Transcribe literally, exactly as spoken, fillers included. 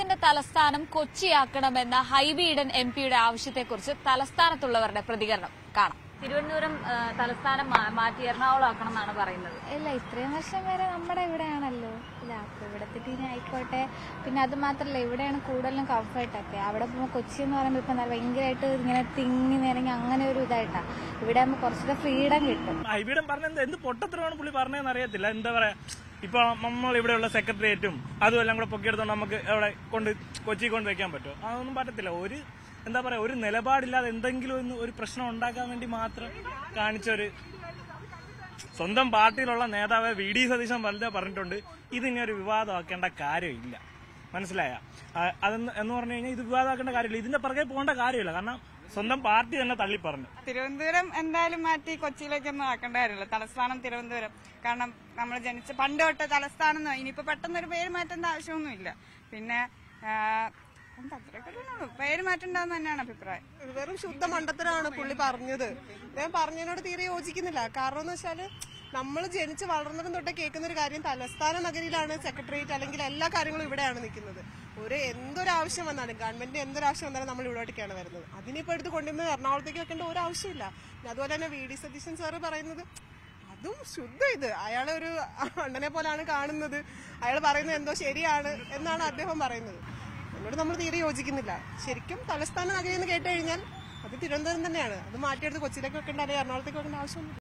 കേരളത്തിന്റെ തലസ്ഥാനം കൊച്ചിയാക്കണമെന്ന ഹൈബി ഈഡൻ എംപിയുടെ ആവശ്യത്തെക്കുറിച്ച് തലസ്ഥാനത്തുള്ളവരുടെ പ്രതികരണം കാണാം. തിരുവനന്തപുരം തലസ്ഥാനം മാറ്റി എറണാകുളം ആക്കണം എന്നാണ് പറയുന്നത്. ഇല്ല, ഇത്രയും വർഷം വരെ നമ്മുടെ ഇവിടെയാണല്ലോ, ഇല്ല അപ്പൊ ഇവിടത്തെ ടീം ആയിക്കോട്ടെ. പിന്നെ അത് മാത്രമല്ല, ഇവിടെയാണ് കൂടുതലും കംഫർട്ടൊക്കെ. അവിടെ പോകുമ്പോൾ കൊച്ചി എന്ന് പറയുമ്പോൾ ഇപ്പൊ ഭയങ്കരമായിട്ട് ഇങ്ങനെ തിങ്ങി നിരങ്ങി അങ്ങനെ ഒരു ഇതായിട്ടാണ്. ഇവിടെ ആകുമ്പോൾ കുറച്ചുകൂടെ ഫ്രീഡം കിട്ടും. ഹൈബിയുടെ പറഞ്ഞത് എന്ത് പൊട്ടത്തരമാണ് പുള്ളി പറഞ്ഞതെന്ന് അറിയത്തില്ല. എന്താ പറയാ, ഇപ്പൊ നമ്മൾ ഇവിടെയുള്ള സെക്രട്ടേറിയറ്റും അതും എല്ലാം കൂടെ പൊക്കിയെടുത്തോണ്ട് നമുക്ക് അവിടെ കൊണ്ട് കൊച്ചി കൊണ്ട് വെക്കാൻ പറ്റുമോ? അതൊന്നും പറ്റത്തില്ല. ഒരു എന്താ പറയാ, ഒരു നിലപാടില്ലാതെ എന്തെങ്കിലും ഒരു പ്രശ്നം ഉണ്ടാക്കാൻ വേണ്ടി മാത്രം കാണിച്ചൊരു സ്വന്തം പാർട്ടിയിലുള്ള നേതാവ് വി ഡി സതീശൻ വലുതെ പറഞ്ഞിട്ടുണ്ട്, ഇതിനൊരു വിവാദമാക്കേണ്ട കാര്യമില്ല. മനസ്സിലായ? അതെന്ന് എന്ന് പറഞ്ഞു കഴിഞ്ഞാൽ ഇത് വിവാദമാക്കേണ്ട കാര്യമില്ല, ഇതിന്റെ പുറകെ പോകേണ്ട കാര്യമില്ല. കാരണം സ്വന്തം പാർട്ടി തന്നെ തള്ളി പറഞ്ഞു. തിരുവനന്തപുരം എന്തായാലും മാറ്റി കൊച്ചിയിലേക്കൊന്നും ആക്കേണ്ട കാര്യമില്ല. തലസ്ഥാനം തിരുവനന്തപുരം, കാരണം നമ്മൾ ജനിച്ച പണ്ട് തൊട്ട് തലസ്ഥാനം. ഇനിയിപ്പോ പെട്ടെന്നൊരു പേര് മാറ്റേണ്ട ആവശ്യമൊന്നുമില്ല. പിന്നെ പേര് മാറ്റണ്ടെന്ന് തന്നെയാണ് അഭിപ്രായം. വെറും ശുദ്ധ മണ്ഡലത്തിലാണ് പുള്ളി പറഞ്ഞത്. ഞാൻ പറഞ്ഞതിനോട് തീരെ യോജിക്കുന്നില്ല. കാരണം എന്ന് വെച്ചാല് നമ്മൾ ജനിച്ച് വളർന്നതും തൊട്ട് കേൾക്കുന്ന ഒരു കാര്യം, തലസ്ഥാന നഗരിയിലാണ് സെക്രട്ടേറിയറ്റ്, അല്ലെങ്കിൽ എല്ലാ കാര്യങ്ങളും ഇവിടെയാണ് നിൽക്കുന്നത്. ഒരു എന്തൊരാവശ്യം വന്നാലും, ഗവൺമെന്റിന്റെ എന്തൊരാവശ്യം വന്നാലും നമ്മൾ ഇവിടോട്ടേക്കാണ് വരുന്നത്. അതിനിപ്പോൾ എടുത്ത് കൊണ്ടുവന്ന് എറണാകുളത്തേക്ക് വെക്കേണ്ട ഒരു ആവശ്യമില്ല. അതുപോലെ തന്നെ വി ഡി സതീശൻ സാറ് പറയുന്നത് അതും ശുദ്ധ ഇത്. അയാളെ ഒരു അണ്ണനെ പോലാണ് കാണുന്നത്. അയാൾ പറയുന്നത് എന്തോ ശരിയാണ് എന്നാണ് അദ്ദേഹം പറയുന്നത്. എന്നോട് നമ്മൾ തീരെ യോജിക്കുന്നില്ല. ശരിക്കും തലസ്ഥാന നഗരി എന്ന് കേട്ടുകഴിഞ്ഞാൽ അത് തിരുവനന്തപുരം തന്നെയാണ്. അത് മാറ്റിയെടുത്ത് കൊച്ചിയിലേക്ക് വെക്കേണ്ട, എറണാകുളത്തേക്ക് വെക്കേണ്ട ആവശ്യമില്ല.